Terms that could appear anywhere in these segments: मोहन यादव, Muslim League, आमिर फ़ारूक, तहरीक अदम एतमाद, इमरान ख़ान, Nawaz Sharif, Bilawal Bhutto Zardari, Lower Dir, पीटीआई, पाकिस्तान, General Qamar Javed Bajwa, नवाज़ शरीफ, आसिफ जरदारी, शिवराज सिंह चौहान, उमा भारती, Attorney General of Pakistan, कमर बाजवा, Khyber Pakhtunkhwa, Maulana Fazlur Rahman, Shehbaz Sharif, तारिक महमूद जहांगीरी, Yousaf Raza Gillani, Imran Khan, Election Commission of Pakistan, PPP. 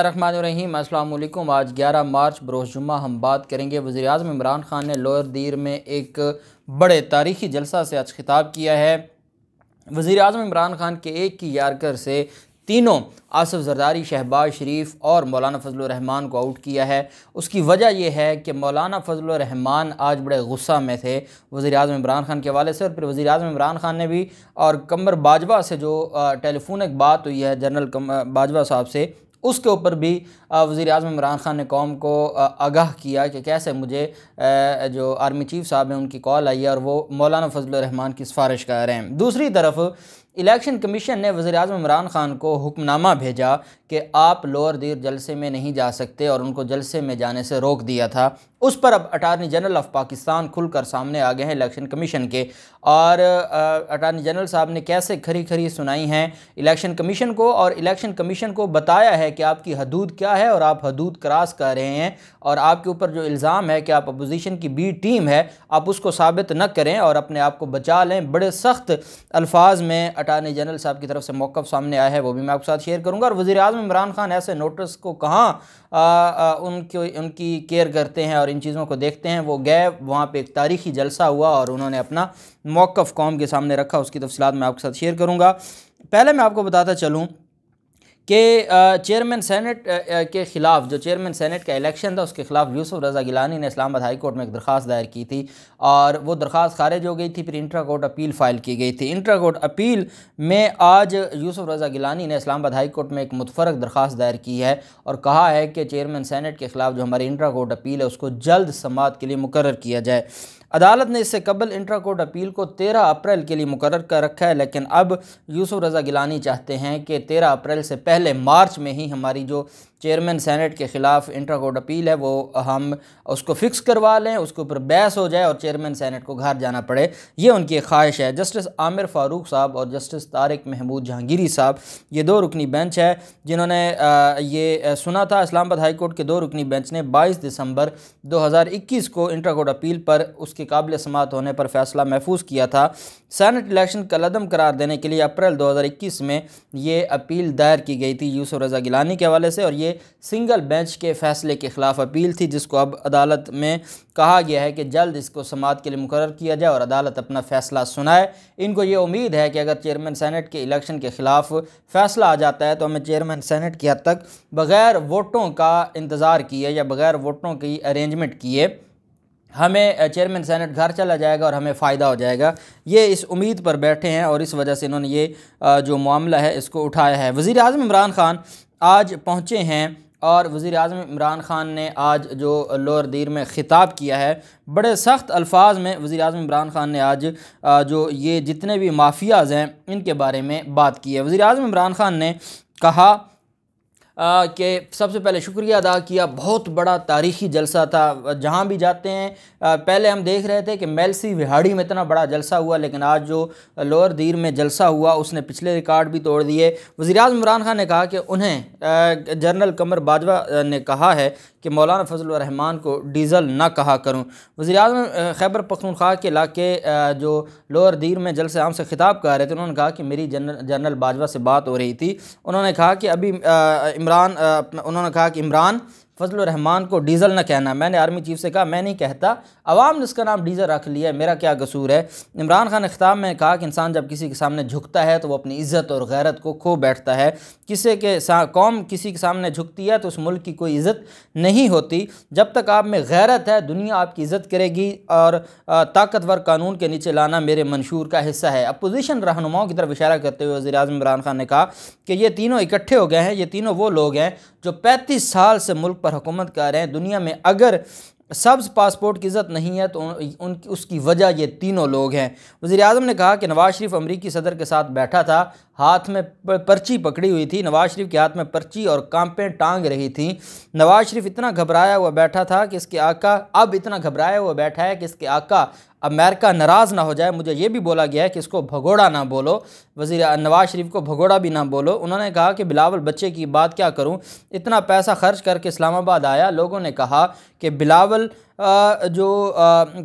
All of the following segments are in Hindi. रहमान अस्सलामुअलैकुम। आज 11 मार्च बरोज़ जुम्मा हम बात करेंगे। वज़ीर आज़म इमरान ख़ान ने लोअर दीर में एक बड़े तारीखी जलसा से आज खिताब किया है। वज़ीर आज़म इमरान ख़ान के एक की यारकर से तीनों आसिफ जरदारी, शहबाज शरीफ और मौलाना फजलुर रहमान को आउट किया है। उसकी वजह यह है कि मौलाना फजलुर रहमान आज बड़े गुस्सा में थे वज़ीर आज़म इमरान ख़ान के हवाले से, और फिर वज़ीर आज़म इमरान ख़ान ने भी और कमर बाजवा से जो टेलीफोनिक बात हुई है जनरल बाजवा साहब से, उसके ऊपर भी वज़ीर आज़म इमरान ख़ान ने कौम को आगाह किया कि कैसे मुझे जो आर्मी चीफ साहब हैं उनकी कॉल आई है और वो मौलाना फजलुर रहमान की सिफारिश कर रहे हैं। दूसरी तरफ इलेक्शन कमीशन ने वज़ीर आज़म इमरान ख़ान को हुक्मनामा भेजा कि आप लोअर दीर जलसे में नहीं जा सकते और उनको जलसे में जाने से रोक दिया था। उस पर अब अटार्नी जनरल ऑफ पाकिस्तान खुलकर सामने आ गए हैं इलेक्शन कमीशन के, और अटार्नी जनरल साहब ने कैसे खरी खरी सुनाई हैं इलेक्शन कमीशन को, और इलेक्शन कमीशन को बताया है कि आपकी हदूद क्या है और आप हदूद क्रॉस कर रहे हैं, और आपके ऊपर जो इल्ज़ाम है कि आप अपोजिशन की बी टीम है आप उसको साबित न करें और अपने आप को बचा लें। बड़े सख्त अल्फाज में अटार्नी जनरल साहब की तरफ से मौक़िफ़ सामने आया है, वो भी मैं आपके साथ शेयर करूँगा। और वज़ीर आज़म इमरान ख़ान ऐसे नोटिस को कहाँ उनकी केयर करते हैं और इन चीज़ों को देखते हैं। वो गए, वहाँ पे एक तारीखी जलसा हुआ और उन्होंने अपना मौक़िफ़ कौम के सामने रखा, उसकी तफसीलात मैं आपके साथ शेयर करूँगा। पहले मैं आपको बताता चलूँ कि चेयरमैन सेनेट के ख़िलाफ़, जो चेयरमैन सेनेट का इलेक्शन था उसके ख़िलाफ़ यूसुफ रज़ा गिलानी ने इस्लामाबाद हाई कोर्ट में एक दरख्वास्त दायर की थी और वो दरख्वास्त खारिज हो गई थी। फिर इंट्रा कोर्ट अपील फ़ाइल की गई थी। इंट्रा कोर्ट अपील में आज यूसुफ रज़ा गिलानी ने इस्लामाबाद हाई कोर्ट में एक मुतफ़रक दरख्वास्त दायर की है और कहा है कि चेयरमैन सेनेट के ख़िलाफ़ जो हमारी इंट्रा कोर्ट अपील है उसको जल्द समाअत के लिए मुकर्रर किया जाए। अदालत ने इससे कबल इंट्रा कोर्ट अपील को 13 अप्रैल के लिए मुकर्रर कर रखा है, लेकिन अब यूसुफ रज़ा गिलानी चाहते हैं कि 13 अप्रैल से पहले मार्च में ही हमारी जो चेयरमैन सेनेट के ख़िलाफ़ इंट्रा कोर्ट अपील है वो हम उसको फ़िक्स करवा लें, उसके ऊपर बहस हो जाए और चेयरमैन सेनेट को घर जाना पड़े। ये उनकी ख्वाहिश है। जस्टिस आमिर फ़ारूक साहब और जस्टिस तारिक महमूद जहांगीरी साहब, ये दो रुकनी बेंच है जिन्होंने ये सुना था। इस्लामाबाद हाई कोर्ट के दो रुकनी बेंच ने 22 दिसंबर 2021 को इंट्रा कोर्ट अपील पर उसके काबिल समाअत होने पर फैसला महफूज किया था। सेनेट इलेक्शन कलदम करार देने के लिए अप्रैल 2021 में ये अपील दायर की गई थी यूसुफ रज़ा गिलानी के हवाले से, और ये सिंगल बेंच के फैसले के ख़िलाफ़ अपील थी जिसको अब अदालत में कहा गया है कि जल्द इसको समाअत के लिए मुकर्रर किया जाए और अदालत अपना फ़ैसला सुनाए। इनको ये उम्मीद है कि अगर चेयरमैन सेनेट के इलेक्शन के ख़िलाफ़ फ़ैसला आ जाता है तो हमें चेयरमैन सेनेट की हद तक बग़ैर वोटों का इंतज़ार किए या बग़ैर वोटों की अरेंजमेंट किए हमें चेयरमैन सेनेट घर चला जाएगा और हमें फ़ायदा हो जाएगा। ये इस उम्मीद पर बैठे हैं और इस वजह से इन्होंने ये जो मामला है इसको उठाया है। वज़ीर आज़म इमरान ख़ान आज पहुँचे हैं और वज़ीर आज़म इमरान ख़ान ने आज जो लोअर दीर में ख़िताब किया है बड़े सख्त अल्फाज में वज़ीर आज़म इमरान ख़ान ने आज जो ये जितने भी माफियाज़ हैं इनके बारे में बात की है। वज़ीर आज़म इमरान ख़ान ने कहा कि सबसे पहले शुक्रिया अदा किया, बहुत बड़ा तारीख़ी जलसा था। जहाँ भी जाते हैं पहले हम देख रहे थे कि मेलसी विहाड़ी में इतना बड़ा जलसा हुआ, लेकिन आज जो लोअर दीर में जलसा हुआ उसने पिछले रिकॉर्ड भी तोड़ दिए। वज़ीर आज़म इमरान ख़ान ने कहा कि उन्हें जनरल कमर बाजवा ने कहा है कि मौलाना फजलुर रहमान को डीज़ल ना कहा करूँ। वज़ीर आज़म खैबर पख्तूनख्वा के इलाके जो लोअर दीर में जलसे आम से ख़िताब कर रहे थे, उन्होंने कहा कि मेरी जनरल बाजवा से बात हो रही थी। उन्होंने कहा कि इमरान फजलुर रहमान को डीज़ल ना कहना। मैंने आर्मी चीफ से कहा मैं नहीं कहता, अवाम ने इसका नाम डीज़ल रख लिया है, मेरा क्या कसूर है। इमरान ख़ान ने ख़िताब में कहा कि इंसान जब किसी के सामने झुकता है तो वो अपनी इज़्ज़त और गैरत को खो बैठता है। कौम किसी के सामने झुकती है तो उस मुल्क की कोई इज़्ज़त नहीं होती। जब तक आप में गैरत है दुनिया आपकी इज़्ज़त करेगी, और ताकतवर कानून के नीचे लाना मेरे मंशूर का हिस्सा है। अपोजिशन रहनुमाओं की तरफ इशारा करते हुए वज़ीर आज़म इमरान ख़ान ने कहा कि ये तीनों इकट्ठे हो गए हैं, ये तीनों वो लोग हैं जो 35 साल से मुल्क पर हुकूमत कर रहे हैं। दुनिया में अगर सब्ज़ पासपोर्ट की इज़्ज़त नहीं है तो उसकी वजह ये तीनों लोग हैं। वज़ीर आज़म ने कहा कि नवाज़ शरीफ अमरीकी सदर के साथ बैठा था, हाथ में पर्ची पकड़ी हुई थी, नवाज़ शरीफ के हाथ में पर्ची और कांपें टांग रही थी। नवाज़ शरीफ इतना घबराया हुआ बैठा था कि इसके आका अब इतना घबराया हुआ बैठा है कि इसके आका अमेरिका नाराज़ ना हो जाए। मुझे ये भी बोला गया है कि इसको भगोड़ा ना बोलो, नवाज़ शरीफ को भगोड़ा भी ना बोलो। उन्होंने कहा कि बिलावल बच्चे की बात क्या करूं, इतना पैसा खर्च करके इस्लामाबाद आया, लोगों ने कहा कि बिलावल जो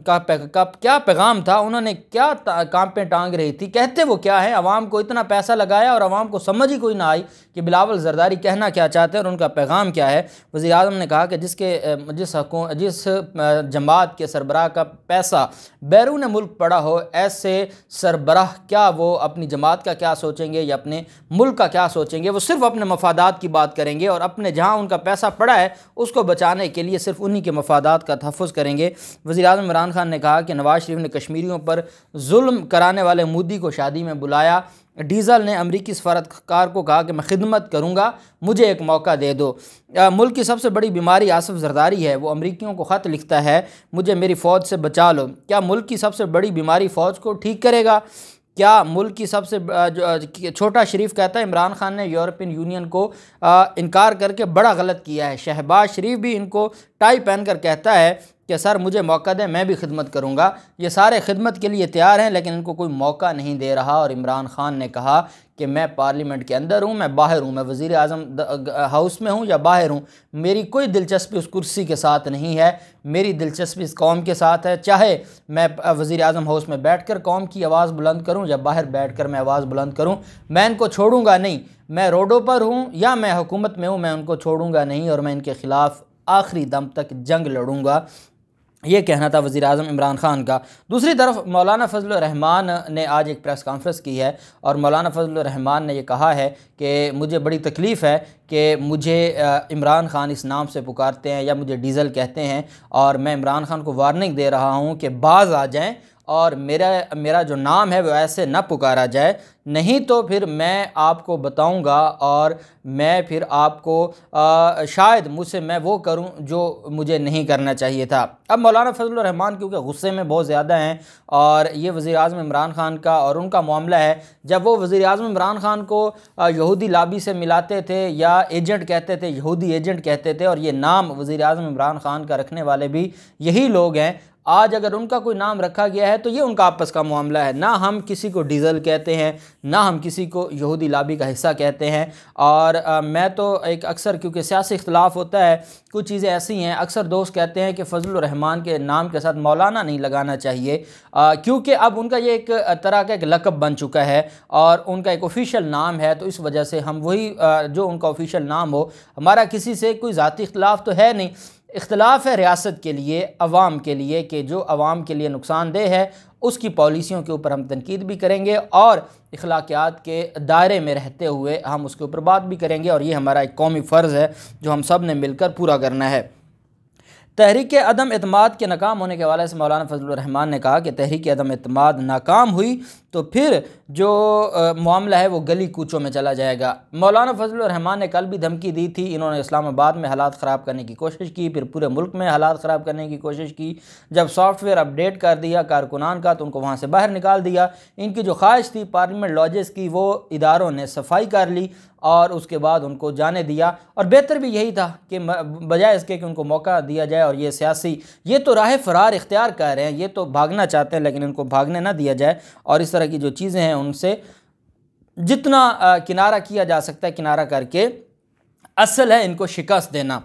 का क्या पैगाम था, उन्होंने क्या काम पे टांग रही थी, कहते वो क्या है, आवाम को इतना पैसा लगाया और आवाम को समझ ही कोई ना आई कि बिलावल जरदारी कहना क्या चाहते हैं और उनका पैगाम क्या है। वज़ीर आज़म ने कहा कि जिस जमात के सरबराह का पैसा बैरून मुल्क पड़ा हो, ऐसे सरबराह क्या वो अपनी जमात का क्या सोचेंगे या अपने मुल्क का क्या सोचेंगे। वो सिर्फ अपने मफादात की बात करेंगे और अपने जहाँ उनका पैसा पड़ा है उसको बचाने के लिए सिर्फ उन्हीं के मफादात का तहफ़्फ़ुज़ करेंगे। वज़ीर-ए-आज़म इमरान खान ने कहा कि नवाज शरीफ ने कश्मीरियों पर जुल्म कराने वाले मोदी को शादी में बुलाया, डीज़ल ने अमरीकी सफारतकार को कहा कि मैं खिदमत करूँगा, मुझे एक मौका दे दो। मुल्क की सबसे बड़ी बीमारी आसिफ जरदारी है, वो अमरीकियों को ख़त लिखता है, मुझे मेरी फ़ौज से बचा लो। क्या मुल्क की सबसे बड़ी बीमारी फ़ौज को ठीक करेगा? क्या मुल्क की सबसे छोटा शरीफ कहता है इमरान खान ने यूरोपियन यूनियन को इनकार करके बड़ा गलत किया है। शहबाज शरीफ भी इनको टाई पहन कर कहता है कि सर मुझे मौका दें, मैं भी खिदमत करूँगा। ये सारे खिदमत के लिए तैयार हैं लेकिन इनको कोई मौका नहीं दे रहा। और इमरान खान ने कहा कि मैं पार्लियामेंट के अंदर हूँ, मैं बाहर हूँ, मैं वज़ीर आज़म हाउस में हूँ या बाहर हूँ, मेरी कोई दिलचस्पी उस कुर्सी के साथ नहीं है, मेरी दिलचस्पी इस कौम के साथ है। चाहे मैं वज़ीर आज़म हाउस में बैठकर कौम की आवाज़ बुलंद करूँ या बाहर बैठकर मैं आवाज़ बुलंद करूँ, मैं इनको छोड़ूंगा नहीं। मैं रोडों पर हूँ या मैं हुकूमत में हूँ, मैं उनको छोड़ूंगा नहीं और मैं इनके ख़िलाफ़ आखिरी दम तक जंग लड़ूंगा। ये कहना था वज़ीर आज़म इमरान ख़ान का। दूसरी तरफ मौलाना फजलुर रहमान ने आज एक प्रेस कॉन्फ्रेंस की है और मौलाना फजलुर रहमान ने यह कहा है कि मुझे बड़ी तकलीफ़ है कि मुझे इमरान ख़ान इस नाम से पुकारते हैं या मुझे डीज़ल कहते हैं, और मैं इमरान ख़ान को वार्निंग दे रहा हूँ कि बाज आ जाएँ और मेरा जो नाम है वो ऐसे ना पुकारा जाए, नहीं तो फिर मैं आपको बताऊंगा और मैं फिर आपको शायद मुझसे मैं वो करूं जो मुझे नहीं करना चाहिए था। अब मौलाना फजलुर रहमान क्योंकि गुस्से में बहुत ज़्यादा हैं और ये वज़ीर आज़म इमरान ख़ान का और उनका मामला है। जब वो वज़ीर आज़म इमरान ख़ान को यहूदी लाबी से मिलाते थे या एजेंट कहते थे, यहूदी एजेंट कहते थे, और ये नाम वज़ीर आज़म इमरान ख़ान का रखने वाले भी यही लोग हैं। आज अगर उनका कोई नाम रखा गया है तो ये उनका आपस का मामला है, ना हम किसी को डीज़ल कहते हैं, ना हम किसी को यहूदी लाबी का हिस्सा कहते हैं। और मैं तो एक अक्सर, क्योंकि सियासी इख्तिलाफ होता है, कुछ चीज़ें ऐसी हैं, अक्सर दोस्त कहते हैं कि फजलुर रहमान के नाम के साथ मौलाना नहीं लगाना चाहिए, क्योंकि अब उनका ये एक तरह का एक लक़ब बन चुका है और उनका एक ऑफिशियल नाम है, तो इस वजह से हम वही जो उनका ऑफिशियल नाम हो। हमारा किसी से कोई ज़ाती इख्तिलाफ तो है नहीं, इख्तिलाफ़ है रियासत के लिए, अवाम के लिए, कि जो अवाम के लिए नुकसानदेह है उसकी पॉलिसियों के ऊपर हम तनकीद भी करेंगे और इखलाकियात के दायरे में रहते हुए हम उसके ऊपर बात भी करेंगे। और ये हमारा एक कौमी फ़र्ज़ है जो हम सब ने मिलकर पूरा करना है। तहरीक अदम एतमाद के नाकाम होने के हवाले से मौलाना फजलुर रहमान ने कहा कि तहरीक अदम एतमाद नाकाम हुई तो फिर जो मामला है वो गली कूचों में चला जाएगा। मौलाना फजलुर रहमान ने कल भी धमकी दी थी, इन्होंने इस्लामाबाद में हालात ख़राब करने की कोशिश की, फिर पूरे मुल्क में हालात ख़राब करने की कोशिश की। जब सॉफ्टवेयर अपडेट कर दिया कारकुनान का तो उनको वहाँ से बाहर निकाल दिया। इनकी जो ख्वाहिश थी पार्लियामेंट लॉजेस की, वो इदारों ने सफाई कर ली और उसके बाद उनको जाने दिया। और बेहतर भी यही था कि बजाय इसके कि उनको मौका दिया जाए। और ये सियासी, ये तो राह फरार इख्तियार कर रहे हैं, ये तो भागना चाहते हैं, लेकिन इनको भागने ना दिया जाए और इस तरह की जो चीज़ें हैं उनसे जितना किनारा किया जा सकता है किनारा करके, असल है इनको शिकस्त देना।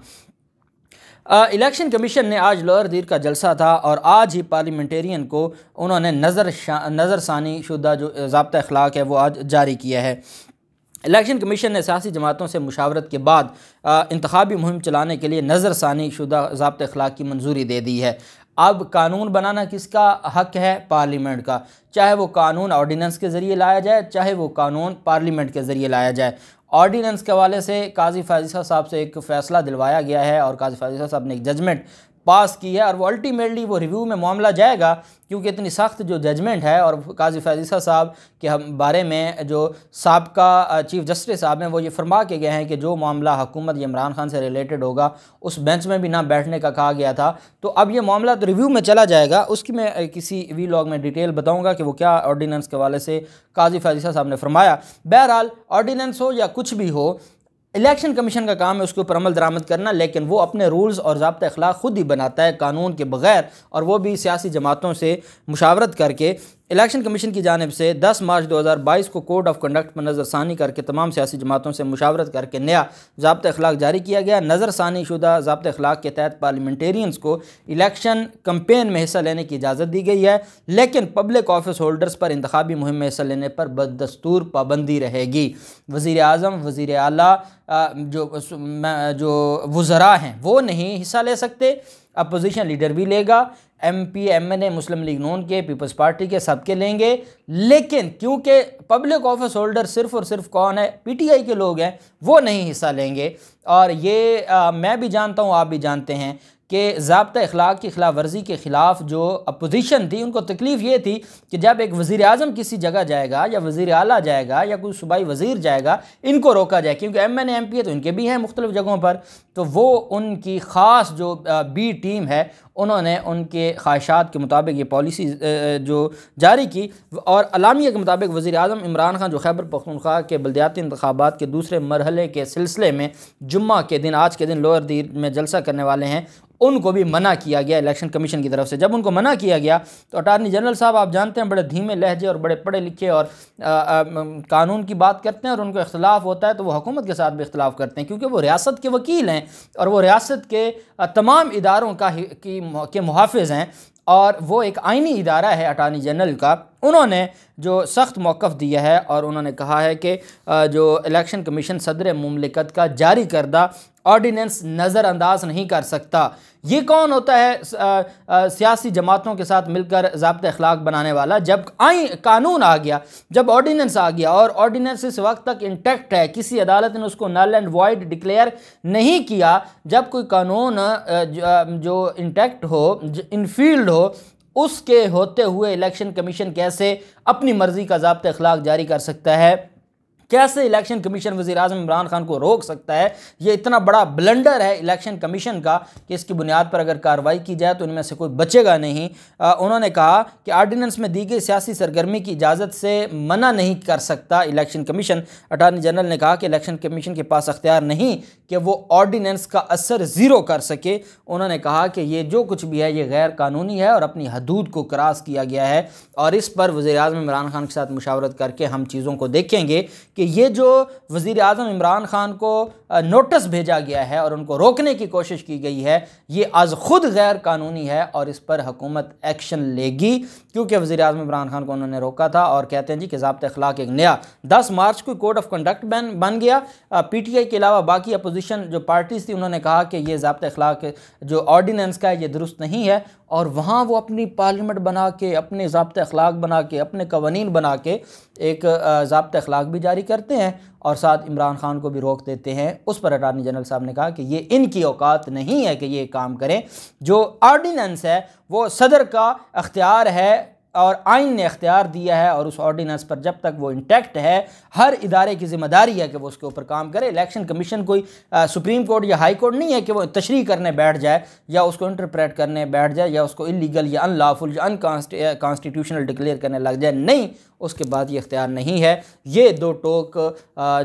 इलेक्शन कमीशन ने आज लोअर दीर का जलसा था और आज ही पार्लियामेंटेरियन को उन्होंने नज़रसानी शुदा जो ज़ाब्ता अखलाक है वो आज जारी किया है। इलेक्शन कमीशन ने सियासी जमातों से मुशावरत के बाद इंतखाबी मुहिम चलाने के लिए नज़रसानी शुदा ज़ाब्ता अखलाक की मंजूरी दे दी है। अब कानून बनाना किसका हक है? पार्लियामेंट का। चाहे वो कानून ऑर्डिनेंस के ज़रिए लाया जाए, चाहे वो कानून पार्लियामेंट के ज़रिए लाया जाए। ऑर्डिनेंस के हवाले से काजी फाजिसा साहब से एक फ़ैसला दिलवाया गया है और काजी फाजिसा साहब ने एक जजमेंट पास की है और वो अल्टीमेटली वो रिव्यू में मामला जाएगा, क्योंकि इतनी सख्त जो जजमेंट है। और काजी फाजिसा साहब के हम बारे में जो साबका चीफ़ जस्टिस साहब हैं वो ये फरमा के गए हैं कि जो मामला हुकूमत इमरान खान से रिलेटेड होगा उस बेंच में भी ना बैठने का कहा गया था। तो अब ये मामला तो रिव्यू में चला जाएगा, उसकी मैं किसी वीलॉग में डिटेल बताऊँगा कि वो क्या ऑर्डिनेंस के हवाले से काजी फाजिसा साहब ने फरमाया। बहरहाल ऑर्डिनेंस हो या कुछ भी हो, इलेक्शन कमीशन का काम है उसके ऊपर अमल दरामद करना, लेकिन वो अपने रूल्स और ज़ाब्ता अखलाक ख़ुद ही बनाता है कानून के बग़ैर, और वो भी सियासी जमातों से मुशावरत करके। इलेक्शन कमीशन की जानिब से 10 मार्च 2022 को कोड ऑफ कंडक्ट में नज़रसानी करके तमाम सियासी जमातों से मुशावरत करके नया ज़ाब्ता अखलाक जारी किया गया। नज़रसानी शुदा ज़ाब्ता अखलाक के तहत पार्लिमेंटेरियंस को इलेक्शन कम्पेन में हिस्सा लेने की इजाज़त दी गई है, लेकिन पब्लिक ऑफिस होल्डर्स पर इंतखाबी मुहिम में हिस्सा लेने पर बदस्तूर पाबंदी रहेगी। वज़ीर आज़म, वज़ीर आला, जो वज़रा हैं वो नहीं हिस्सा ले सकते, अपोजिशन लीडर भी लेगा, एमपी, एमएनए, मुस्लिम लीग नून के, पीपल्स पार्टी के, सबके लेंगे। लेकिन क्योंकि पब्लिक ऑफिस होल्डर सिर्फ़ और सिर्फ कौन है, पीटीआई के लोग हैं, वो नहीं हिस्सा लेंगे। और ये मैं भी जानता हूँ, आप भी जानते हैं कि ज़ाब्ता अखलाक की खिलाफ वर्जी के ख़िलाफ़ जो अपोजिशन थी उनको तकलीफ़ ये थी कि जब एक वज़ीर आज़म किसी जगह जाएगा या वज़ीर आला जाएगा या कोई सूबाई वज़ीर जाएगा, इनको रोका जाए, क्योंकि एमएनए, एमपीए तो इनके भी हैं मुख्तलिफ़ जगहों पर। तो वो उनकी ख़ास जो बी टीम है उन्होंने उनके ख्वाहिशात के मुताबिक ये पॉलिसी जो जारी की और अलामिया के मुताबिक वज़ीर आज़म इमरान खान जो खैबर पख्तूनख्वा के बलदियाती इंतखाबात के दूसरे मरहले के सिलसिले में जुम्मा के दिन, आज के दिन लोअर दीर में जलसा करने वाले हैं, उनको भी मना किया गया इलेक्शन कमीशन की तरफ से। जब उनको मना किया गया तो अटार्नी जनरल साहब आप जानते हैं बड़े धीमे लहजे और बड़े पढ़े लिखे और कानून की बात करते हैं और उनको इख्तलाफ होता है तो वो हुकूमत के साथ भी इख्तलाफ करते हैं, क्योंकि वो रियासत के वकील हैं और वो रियासत के तमाम इदारों के मुहाफ़िज़ हैं और वो एक आइनी इदारा है अटार्नी जनरल का। उन्होंने जो सख्त मौक़िफ़ दिया है और उन्होंने कहा है कि जो इलेक्शन कमीशन सदर मुमलिकत का जारी करदा ऑर्डिनेंस नज़रअंदाज नहीं कर सकता। ये कौन होता है सियासी जमातों के साथ मिलकर ज़ाब्ता अखलाक बनाने वाला? जब कानून आ गया, जब ऑर्डिनेंस आ गया और ऑर्डिनेंस इस वक्त तक इंटैक्ट है, किसी अदालत ने उसको नल एंड वॉइड डिक्लेयर नहीं किया, जब कोई कानून जो इंटैक्ट हो, इनफील्ड हो, उसके होते हुए इलेक्शन कमीशन कैसे अपनी मर्ज़ी का ज़ाब्ता अखलाक जारी कर सकता है? कैसे इलेक्शन कमीशन वज़ीर आज़म इमरान खान को रोक सकता है? ये इतना बड़ा ब्लंडर है इलेक्शन कमीशन का कि इसकी बुनियाद पर अगर कार्रवाई की जाए तो इनमें से कोई बचेगा नहीं। उन्होंने कहा कि आर्डिनेंस में दी गई सियासी सरगर्मी की इजाज़त से मना नहीं कर सकता इलेक्शन कमीशन। अटार्नी जनरल ने कहा कि इलेक्शन कमीशन के पास अख्तियार नहीं कि वो ऑर्डिनेंस का असर ज़ीरो कर सके। उन्होंने कहा कि ये जो कुछ भी है ये गैर कानूनी है और अपनी हदूद को क्रॉस किया गया है और इस पर वज़ीर आज़म इमरान खान के साथ मुशावरत करके हम चीज़ों को देखेंगे कि ये जो वज़ीर आज़म इमरान खान को नोटिस भेजा गया है और उनको रोकने की कोशिश की गई है, ये आज ख़ुद गैर कानूनी है और इस पर हुकूमत एक्शन लेगी, क्योंकि वज़ीर आज़म इमरान खान को उन्होंने रोका था। और कहते हैं जी कि ज़ाब्ता अखलाक एक नया 10 मार्च को कोड ऑफ कंडक्ट बन गया। पीटीआई के अलावा बाकी अपोजिशन जो पार्टीज़ थी उन्होंने कहा कि ये ज़ाब्ता अखलाक जो ऑर्डिनेंस का है ये दुरुस्त नहीं है और वहाँ वो अपनी पार्लियामेंट बना के, अपने ज़ाब्ता अखलाक बना के, अपने कवानीन बना के एक ज़ाब्ता अखलाक भी जारी करते हैं और साथ इमरान खान को भी रोक देते हैं। उस पर अटार्नी जनरल साहब ने कहा कि ये इनकी औकात नहीं है कि ये काम करें। जो ऑर्डिनेंस है वो सदर का अख्तियार है और आइन ने अख्तियार दिया है और उस ऑर्डिनेंस पर जब तक वो इंटैक्ट है हर इदारे की जिम्मेदारी है कि वो उसके ऊपर काम करे। इलेक्शन कमीशन कोई सुप्रीम कोर्ट या हाई कोर्ट नहीं है कि वो तशरीह करने बैठ जाए या उसको इंटरप्रेट करने बैठ जाए या उसको इलीगल या अनलॉफुल या अनकॉन्स्टिट्यूशनल डिक्लेयर करने लग जाए, नहीं, उसके बाद ये इख्तियार नहीं है। ये दो टोक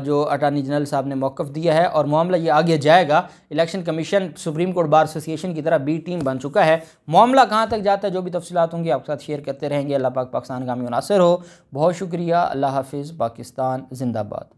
जो अटार्नी जनरल साहब ने मौक़िफ़ दिया है और मामला ये आगे जाएगा। Election Commission Supreme Court Bar Association की तरह बी टीम बन चुका है। मामला कहाँ तक जाता है, जो भी तफसीलात होंगी आपके साथ शेयर करते रहेंगे। अल्लाह पाक पाकिस्तान का हामी नासिर हो। बहुत शुक्रिया। अल्लाह हाफिज़। पाकिस्तान जिंदाबाद।